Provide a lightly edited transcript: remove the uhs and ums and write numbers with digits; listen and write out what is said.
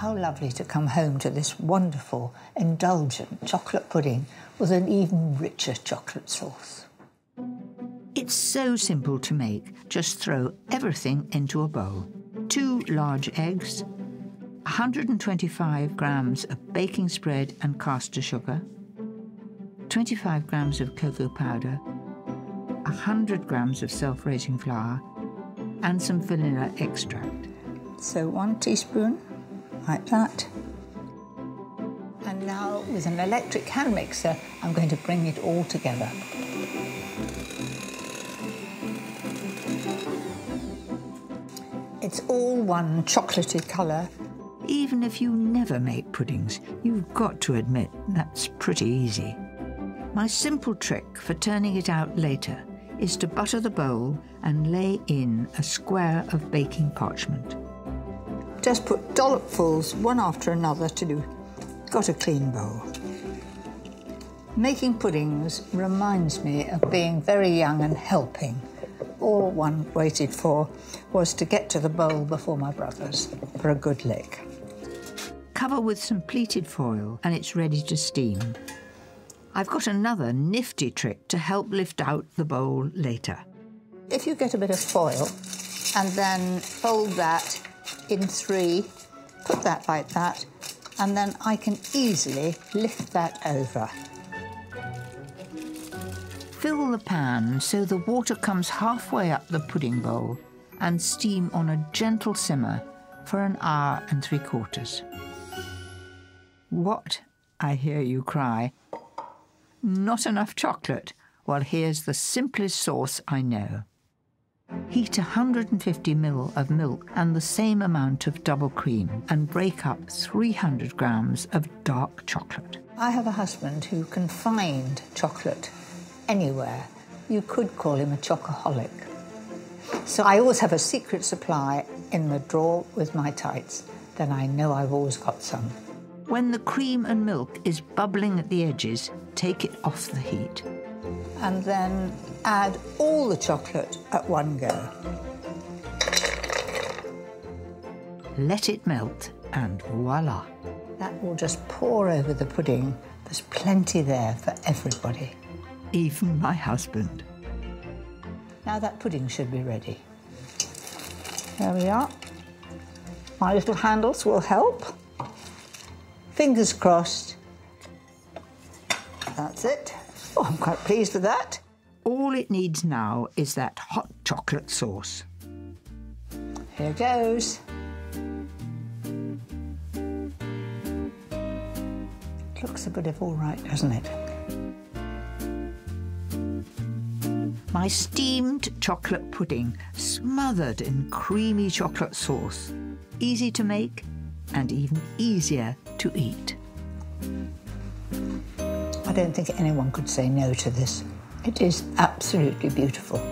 How lovely to come home to this wonderful, indulgent chocolate pudding with an even richer chocolate sauce. It's so simple to make. Just throw everything into a bowl. 2 large eggs, 125 grams of baking spread and caster sugar, 25 grams of cocoa powder, 100 grams of self-raising flour, and some vanilla extract. So 1 teaspoon, like that. And now, with an electric hand mixer, I'm going to bring it all together. It's all one chocolatey colour. Even if you never make puddings, you've got to admit that's pretty easy. My simple trick for turning it out later is to butter the bowl and lay in a square of baking parchment. Just put dollopfuls one after another till you've got a clean bowl. Making puddings reminds me of being very young and helping. All one waited for was to get to the bowl before my brothers for a good lick. Cover with some pleated foil and it's ready to steam. I've got another nifty trick to help lift out the bowl later. If you get a bit of foil and then fold that in 3, put that like that, and then I can easily lift that over. Fill the pan so the water comes halfway up the pudding bowl and steam on a gentle simmer for an hour and 3/4. What? I hear you cry. Not enough chocolate? Well, here's the simplest sauce I know. Heat 150 ml of milk and the same amount of double cream and break up 300 grams of dark chocolate. I have a husband who can find chocolate anywhere. You could call him a chocoholic. So I always have a secret supply in the drawer with my tights. Then I know I've always got some. When the cream and milk is bubbling at the edges, take it off the heat. And then add all the chocolate at one go. Let it melt and voila. That will just pour over the pudding. There's plenty there for everybody. Even my husband. Now that pudding should be ready. There we are. My little handles will help. Fingers crossed. That's it. Oh, I'm quite pleased with that. All it needs now is that hot chocolate sauce. Here goes. It looks a bit of all right, doesn't it? My steamed chocolate pudding, smothered in creamy chocolate sauce. Easy to make and even easier to eat. I don't think anyone could say no to this. It is absolutely beautiful.